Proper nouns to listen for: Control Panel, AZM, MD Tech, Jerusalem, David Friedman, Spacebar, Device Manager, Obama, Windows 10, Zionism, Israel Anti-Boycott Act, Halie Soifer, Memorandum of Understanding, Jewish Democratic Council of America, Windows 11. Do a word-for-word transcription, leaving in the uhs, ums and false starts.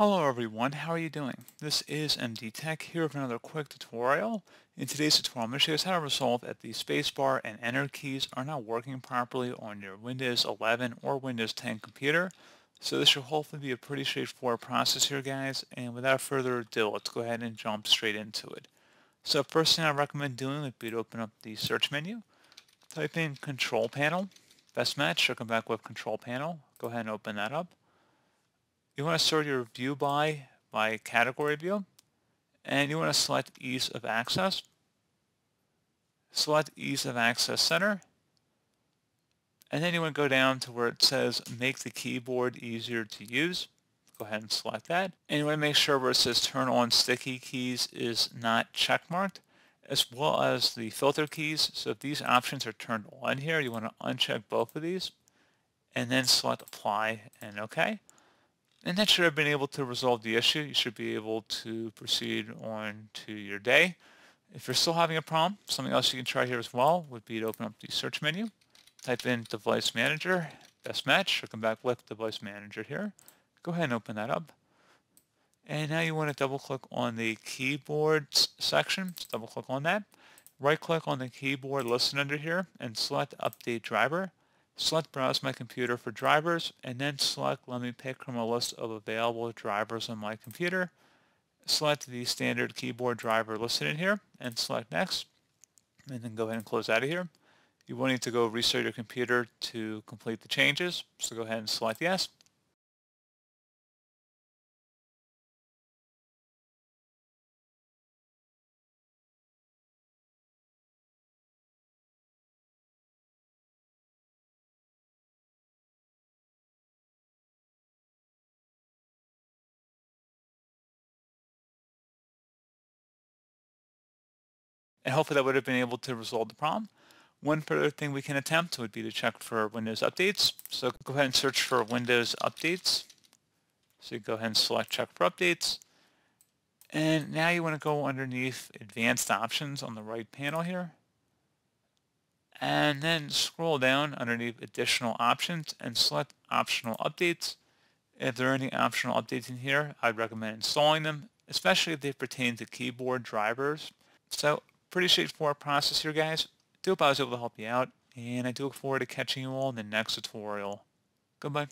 Hello everyone, how are you doing? This is M D Tech here with another quick tutorial. In today's tutorial, I'm going to show you how to resolve if the spacebar and enter keys are not working properly on your Windows eleven or Windows ten computer. So this should hopefully be a pretty straightforward process here, guys, and without further ado, let's go ahead and jump straight into it. So first thing I recommend doing would be to open up the search menu, type in Control Panel. Best match should come back with Control Panel. Go ahead and open that up. You want to sort your view by, by category view, and you want to select Ease of Access. Select Ease of Access Center, and then you want to go down to where it says Make the Keyboard Easier to Use. Go ahead and select that. And you want to make sure where it says Turn on Sticky Keys is not checkmarked, as well as the filter keys. So if these options are turned on here, you want to uncheck both of these, and then select Apply and OK. And that should have been able to resolve the issue. You should be able to proceed on to your day. If you're still having a problem, something else you can try here as well would be to open up the search menu, type in Device Manager, Best Match, should come back with Device Manager here. Go ahead and open that up. And now you want to double click on the keyboards section, just double click on that. Right click on the keyboard listed under here and select Update Driver. Select Browse My Computer for drivers, and then select Let Me Pick from a list of available drivers on my computer. Select the standard keyboard driver listed in here, and select Next, and then go ahead and close out of here. You will need to go restart your computer to complete the changes, so go ahead and select Yes. And hopefully that would have been able to resolve the problem. One further thing we can attempt would be to check for Windows updates. So go ahead and search for Windows updates. So you go ahead and select Check for Updates. And now you want to go underneath Advanced Options on the right panel here. And then scroll down underneath Additional Options and select Optional Updates. If there are any optional updates in here, I'd recommend installing them, especially if they pertain to keyboard drivers. So pretty straightforward process here, guys. I hope I was able to help you out, and I do look forward to catching you all in the next tutorial. Goodbye.